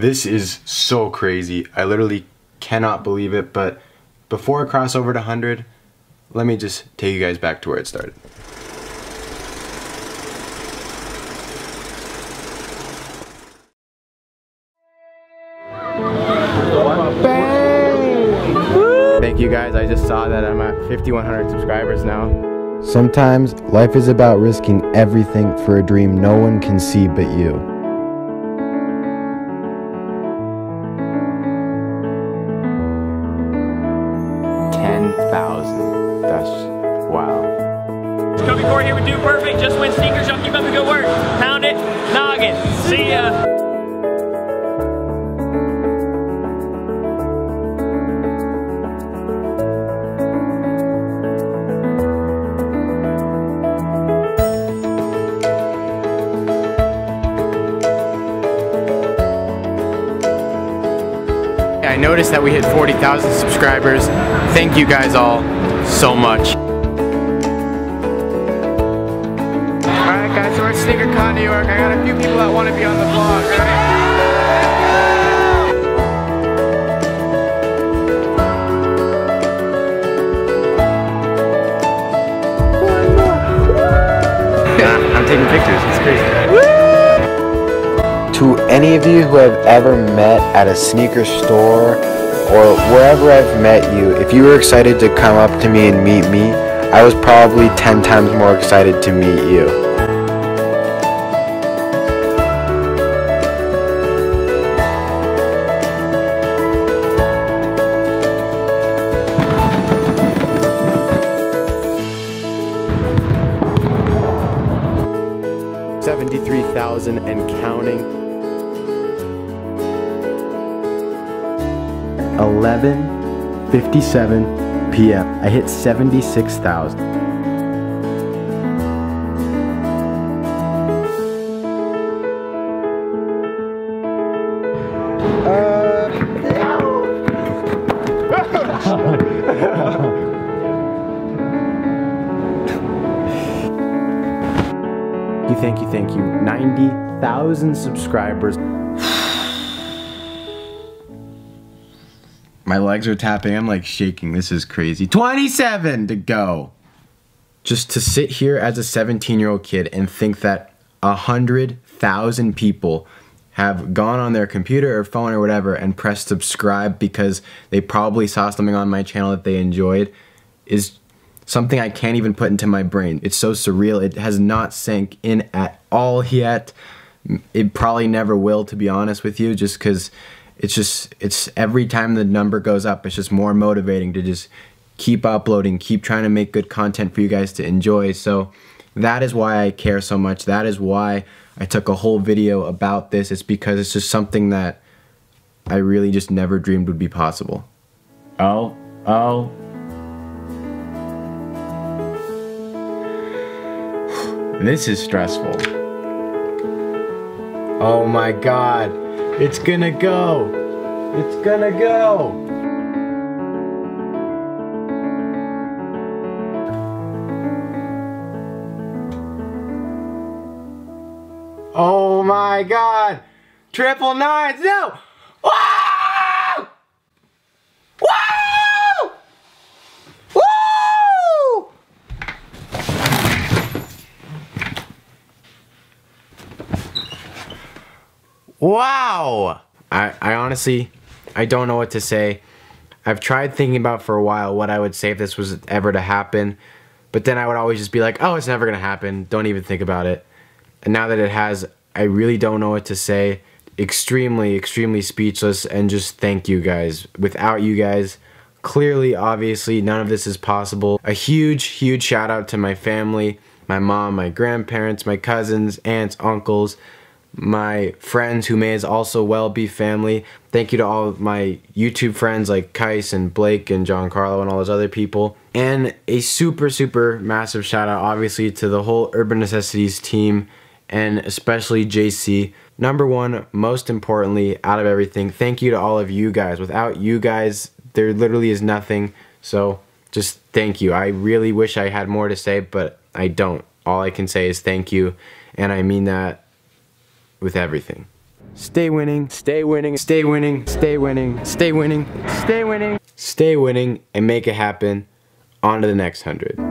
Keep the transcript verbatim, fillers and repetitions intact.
This is so crazy. I literally cannot believe it, but before I cross over to one hundred, let me just take you guys back to where it started. Thank you guys, I just saw that I'm at fifty-one hundred subscribers now. Sometimes life is about risking everything for a dream no one can see but you. ten thousand. That's wow. It's Kobe Court here with Dude Perfect. Just Win Sneaker Shop. Keep up the good work. Pound it, noggin. See ya. I noticed that we hit forty thousand subscribers. Thank you guys all so much. Alright guys, so we're at SneakerCon, New York. I got a few people that want to be on the vlog, right? Yeah, I'm taking pictures, it's crazy. To any of you who I've ever met at a sneaker store or wherever I've met you, if you were excited to come up to me and meet me, I was probably ten times more excited to meet you. seventy-three thousand and counting. eleven fifty-seven p m I hit seventy-six thousand. Uh, thank you, thank you. ninety thousand subscribers. My legs are tapping, I'm like shaking, this is crazy. twenty-seven to go! Just to sit here as a seventeen year old kid and think that one hundred thousand people have gone on their computer or phone or whatever and pressed subscribe because they probably saw something on my channel that they enjoyed is something I can't even put into my brain. It's so surreal, it has not sank in at all yet. It probably never will, to be honest with you, just because It's just, it's every time the number goes up, it's just more motivating to just keep uploading, keep trying to make good content for you guys to enjoy. So that is why I care so much. That is why I took a whole video about this. It's because it's just something that I really just never dreamed would be possible. Oh, oh. This is stressful. Oh my God. It's gonna go! It's gonna go! Oh my God! Triple nines! No! Woo! Woo! Woo! Wow! I, I honestly, I don't know what to say. I've tried thinking about for a while what I would say if this was ever to happen, but then I would always just be like, oh, it's never gonna happen, don't even think about it. And now that it has, I really don't know what to say. Extremely, extremely speechless, and just thank you guys. Without you guys, clearly, obviously, none of this is possible. A huge, huge shout out to my family, my mom, my grandparents, my cousins, aunts, uncles, my friends who may as also well be family. Thank you to all of my YouTube friends like Kais and Blake and Giancarlo and all those other people. And a super, super massive shout out obviously to the whole Urban Necessities team and especially J C. Number one, most importantly, out of everything, thank you to all of you guys. Without you guys, there literally is nothing. So just thank you. I really wish I had more to say, but I don't. All I can say is thank you, and I mean that with everything. Stay winning, stay winning, stay winning, stay winning, stay winning, stay winning, stay winning, and make it happen. On to the next hundred.